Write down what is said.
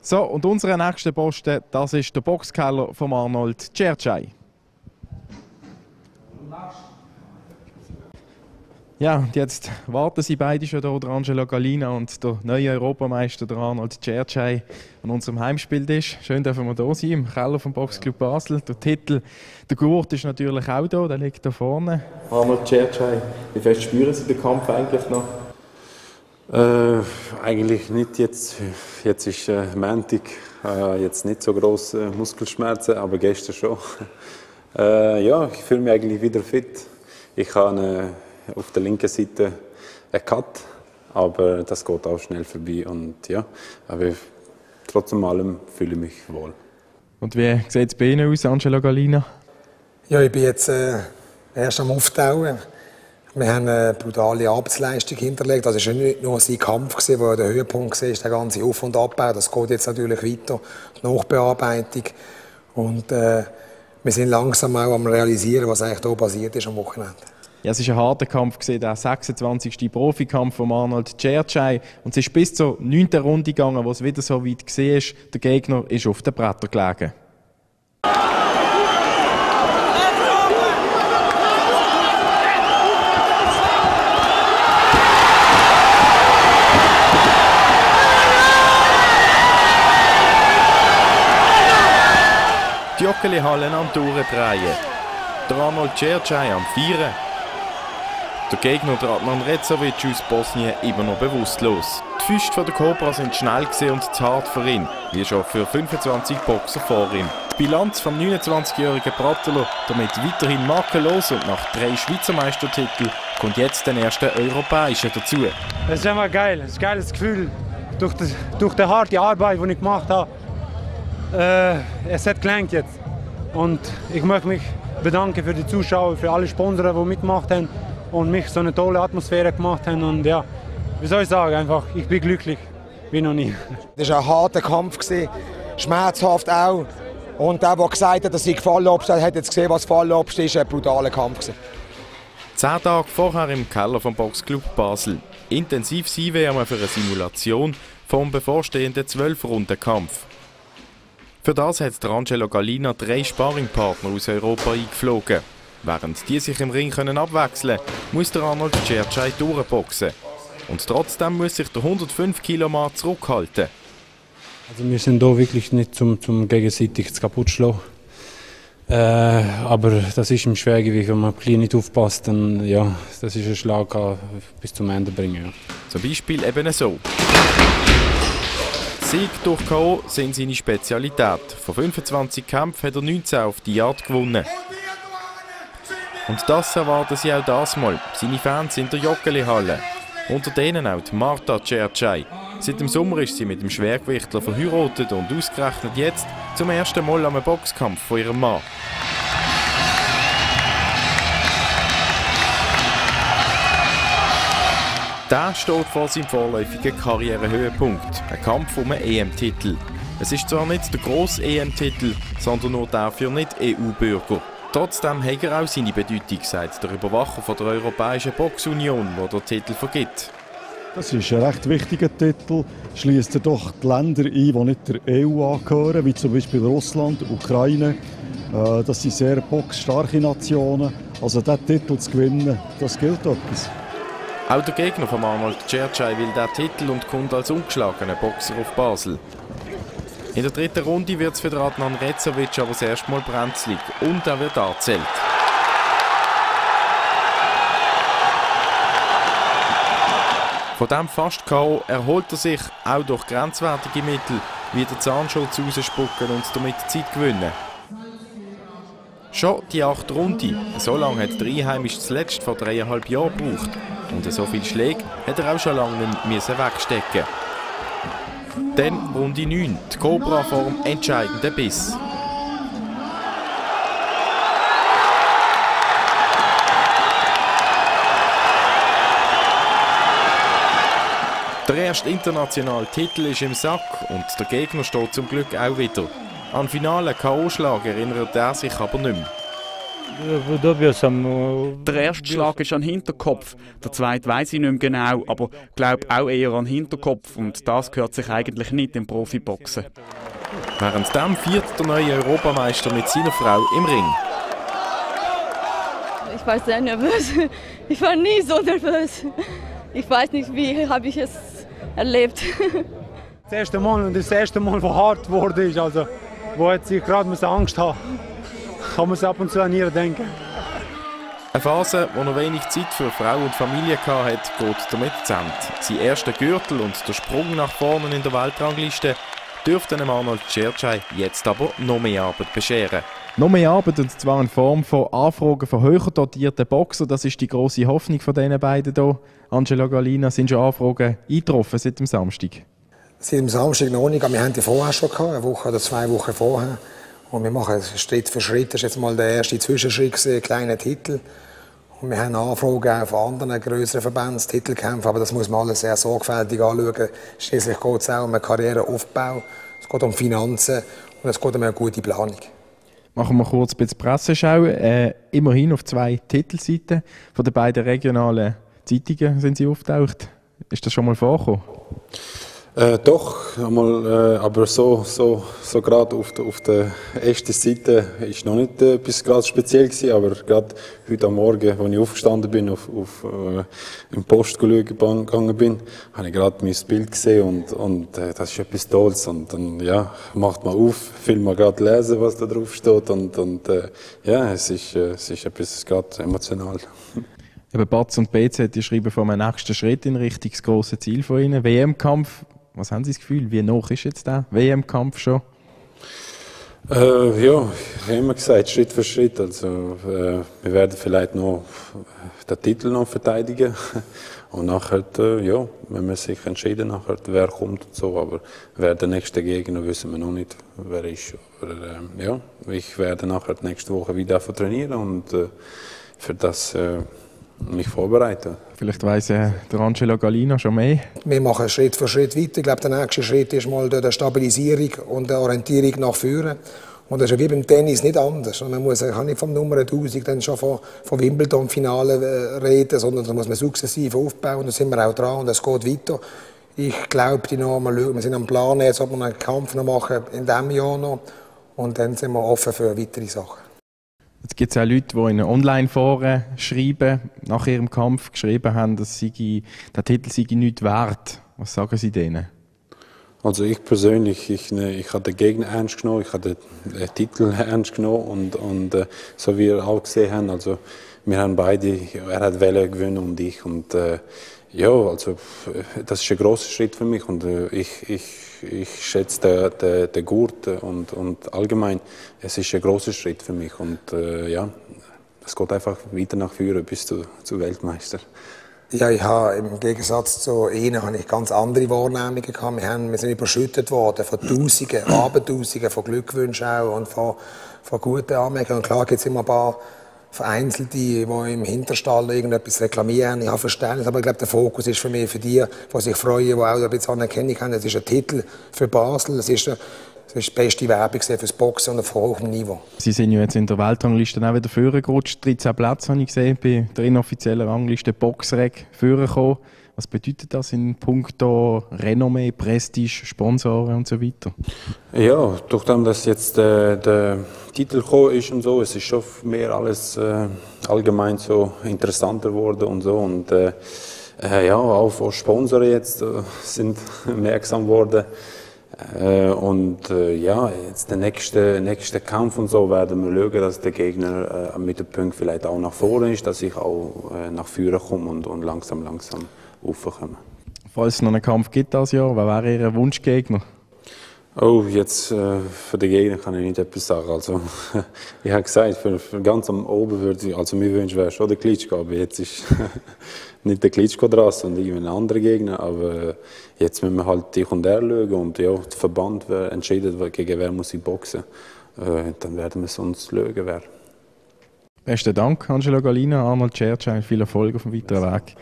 So, und unser nächster Posten, das ist der Boxkeller von Arnold Gjergjaj. Ja, und jetzt warten sie beide schon hier, der Angelo Gallina und der neue Europameister, der Arnold Gjergjaj, an unserem Heimspieltisch. Schön dürfen wir hier sein, im Keller vom Boxclub Basel. Der Titel, der Gurt, ist natürlich auch da, der liegt da vorne. Arnold Gjergjaj, wie fest spüren Sie den Kampf eigentlich noch? Eigentlich nicht jetzt. Jetzt ist Montag, jetzt nicht so grosse Muskelschmerzen, aber gestern schon. Ja, ich fühle mich eigentlich wieder fit. Ich habe auf der linken Seite ein Cut, aber das geht auch schnell vorbei und ja, aber trotz allem fühle ich mich wohl. Und wie sieht es bei Ihnen aus, Angelo Gallina? Ja, ich bin jetzt erst am Auftauen. Wir haben eine brutale Arbeitsleistung hinterlegt. Das war nicht nur sein Kampf, der der Höhepunkt war, der ganze Auf- und Abbau. Das geht jetzt natürlich weiter, die Nachbearbeitung. Und wir sind langsam auch am Realisieren, was eigentlich hier passiert ist am Wochenende. Ja, es war ein harter Kampf, der 26. Profikampf von Arnold Gjergjaj. Und es ist bis zur 9. Runde gegangen, wo es wieder so weit war. Der Gegner ist auf den Brettern gelegen. Die Joggeli-Halle am Durchdrehen. Der Arnold Gjergjaj am Feiern. Der Gegner, der Adnan Redzovic aus Bosnien, immer noch bewusstlos. Die Füße der Cobra sind schnell und zart für ihn, wie schon für 25 Boxer vor ihm. Die Bilanz vom 29-jährigen Pratteler, damit weiterhin makellos und nach 3 Schweizer Meistertiteln, kommt jetzt den ersten europäischen dazu. Das ist immer geil, das ist ein geiles Gefühl. Durch die harte Arbeit, die ich gemacht habe, es hat gelangt jetzt. Und ich möchte mich bedanken für die Zuschauer, für alle Sponsoren, die mitgemacht haben. Und mich so eine tolle Atmosphäre gemacht haben. Und ja, wie soll ich sagen, einfach, ich bin glücklich, wie noch nie. Das war ein harter Kampf, schmerzhaft auch. Und der, der gesagt hat, dass ich Fallobst hat jetzt gesehen, was Fallobst ist, ein brutaler Kampf. 10 Tage vorher im Keller vom Boxclub Basel. Intensiv sein wäre für eine Simulation vom bevorstehenden 12-Runden-Kampf. Für das hat Angelo Gallina 3 Sparringpartner aus Europa eingeflogen. Während die sich im Ring können abwechseln können, muss der Arnold Gjergjaj durchboxen. Und trotzdem muss sich der 105-Kilo-Mann zurückhalten. Also wir sind hier wirklich nicht zum gegenseitig zu kaputt schlagen. Aber das ist im Schwergewicht, wenn man nicht aufpasst, dann ja, das ist ein Schlag, bis zum Ende bringen. Ja. Zum Beispiel eben so. Sieg durch K.O. sind seine Spezialität. Von 25 Kämpfen hat er 19 auf die Yard gewonnen. Und das erwarten sie auch das Mal. Seine Fans in der Joggeli-Halle. Unter denen auch Marta Gjergjaj. Seit dem Sommer ist sie mit dem Schwergewichtler verheiratet und ausgerechnet jetzt zum ersten Mal am Boxkampf von ihrem Mann. Der steht vor seinem vorläufigen Karrierehöhepunkt. Ein Kampf um einen EM-Titel. Es ist zwar nicht der grosse EM-Titel, sondern nur der für Nicht-EU-Bürger. Trotzdem hat er auch seine Bedeutung, sagt der Überwacher von der Europäischen Boxunion, der den Titel vergibt. Das ist ein recht wichtiger Titel. Schließt er doch die Länder ein, die nicht der EU angehören, wie zum Beispiel Russland, Ukraine. Das sind sehr boxstarke Nationen. Also diesen Titel zu gewinnen, das gilt etwas. Auch der Gegner von Arnold Gjergjaj will diesen Titel und kommt als ungeschlagener Boxer auf Basel. In der 3. Runde wird es für Adnan Redzovic aber das erste Mal brenzlig und er wird angezählt. Von diesem Fast-K.O. erholt er sich auch durch grenzwertige Mittel, wie den Zahnschutz rausspucken und damit Zeit gewinnen. Schon die 8. Runde. So lange hat der Einheimische zuletzt vor 3,5 Jahren gebraucht. Und so viele Schläge hat er auch schon lange nicht mehr wegstecken. Dann Runde 9, die Cobra vor dem entscheidenden Biss. Der erste internationale Titel ist im Sack und der Gegner steht zum Glück auch wieder. An finalen K.O.-Schlag erinnert er sich aber nicht mehr. Der erste Schlag ist an den Hinterkopf, der zweite weiss ich nicht mehr genau, aber ich glaube auch eher an den Hinterkopf und das gehört sich eigentlich nicht im Profiboxen. Währenddem feiert der neue Europameister mit seiner Frau im Ring. Ich war sehr nervös. Ich war nie so nervös. Ich weiß nicht, wie habe ich es erlebt. Das erste Mal und das erste Mal, wo hart wurde ist, also wo jetzt ich gerade Angst haben. Kann man es ab und zu an ihr denken. Eine Phase, wo noch wenig Zeit für Frau und Familie hatte, geht damit zu Ende. Sein erster Gürtel und der Sprung nach vorne in der Weltrangliste dürften Arnold Gjergjaj jetzt aber noch mehr Arbeit bescheren. Noch mehr Arbeit, und zwar in Form von Anfragen von höher dotierten Boxern. Das ist die grosse Hoffnung von diesen beiden hier. Angelo Gallina, sind schon Anfragen eingetroffen seit dem Samstag? Seit dem Samstag noch nicht, aber wir haben die vorher schon gehabt, eine Woche oder 2 Wochen vorher. Und wir machen Schritt für Schritt. Das ist jetzt mal der erste Zwischenschritt, ein kleiner Titel. Und wir haben Anfragen auch von anderen größeren Verbänden, Titelkämpfe, aber das muss man alles sehr sorgfältig anschauen. Schließlich geht es auch um einen Karriereaufbau, es geht um Finanzen und es geht um eine gute Planung. Machen wir kurz ein bisschen Presseschau. Immerhin auf 2 Titelseiten von den beiden regionalen Zeitungen sind sie aufgetaucht. Ist das schon mal vorgekommen? Doch, einmal, aber so gerade auf der ersten Seite ist noch nicht etwas gerade speziell gewesen, aber gerade heute am Morgen, als ich aufgestanden bin, im Post gegangen bin, habe ich gerade mein Bild gesehen und das ist etwas Tolles und dann, ja, macht man auf, will man gerade lesen, was da drauf steht und ja, es ist etwas gerade emotional. Eben Batz und BZ, die schreiben von einem nächsten Schritt in Richtung das grosse Ziel von Ihnen, WM-Kampf. Was haben Sie das Gefühl, wie noch ist jetzt der WM-Kampf schon? Ja, ich habe immer gesagt, Schritt für Schritt. Also, wir werden vielleicht noch den Titel noch verteidigen. Und nachher, ja, wenn wir sich entscheiden, nachher, wer kommt und so. Aber wer der nächste Gegner, wissen wir noch nicht, wer ist. Aber, ja, ich werde nachher nächste Woche wieder trainieren und für das mich vorbereiten. Vielleicht weiss der Angelo Gallina schon mehr. Wir machen Schritt für Schritt weiter. Ich glaube, der nächste Schritt ist mal die Stabilisierung und die Orientierung nach vorne. Und das ist wie beim Tennis nicht anders. Man muss nicht vom Nummer 1000 dann schon vom Wimbledon-Finale reden, sondern das muss man sukzessive aufbauen. Da sind wir auch dran und es geht weiter. Ich glaube, wir sind am Plan, jetzt ob wir einen Kampf noch machen in diesem Jahr noch. Und dann sind wir offen für weitere Sachen. Jetzt gibt es auch Leute, die in Online-Foren schreiben, nach ihrem Kampf geschrieben haben, dass der Titel sei nichts wert. Was sagen Sie denen? Also ich persönlich, ich habe den Gegner ernst genommen, ich habe den Titel ernst genommen und so wie wir auch gesehen haben, also wir haben beide, er hat Welle gewonnen und ich und ja, also das ist ein grosser Schritt für mich und ich schätze den Gurt und allgemein, es ist ein grosser Schritt für mich und ja, es geht einfach weiter nach vorne bis zu Weltmeister. Ja, ich habe im Gegensatz zu Ihnen habe ich ganz andere Wahrnehmungen gehabt. Wir sind überschüttet worden von Tausenden, Abendtausenden, von Glückwünschen auch und von guten Anmerkungen. Klar gibt es immer ein paar Vereinzelte, die im Hinterstall irgendetwas reklamieren. Ich habe Verständnis, aber ich glaube, der Fokus ist für die, die sich freuen, die auch ein bisschen Anerkennung haben. Es ist ein Titel für Basel, es ist die beste Werbung für das Boxen und auf hohem Niveau. Sie sind ja jetzt in der Weltrangliste auch wieder vorgerutscht. 13 Plätze habe ich gesehen, bei der inoffiziellen Rangliste Boxrec vorgekommen. Was bedeutet das in puncto Renommee, Prestige, Sponsoren und so weiter? Ja, durch dass jetzt der Titel gekommen ist und so, es ist schon mehr alles allgemein so interessanter geworden und so. Und ja, auch Sponsoren jetzt sind merksam geworden. Und ja, jetzt der nächste Kampf und so werden wir schauen, dass der Gegner am Mittelpunkt vielleicht auch nach vorne ist, dass ich auch nach vorne komme und langsam raufkomme. Falls es noch einen Kampf gibt dieses Jahr, wer wäre Ihr Wunschgegner? Oh, jetzt für den Gegner kann ich nicht etwas sagen. Also, ich habe gesagt, für ganz am oben würde ich, also mir wünschen wäre schon der Klitschko, aber jetzt ist nicht der Klitschko dran, sondern irgendein anderer Gegner. Aber jetzt müssen wir halt dich und er schauen und ja, der Verband entscheidet, gegen wer muss ich boxen. Dann werden wir sonst schauen, wer. Besten Dank, Angelo Gallina, Arnold Gjergjaj, viel Erfolg auf dem weiteren Weg.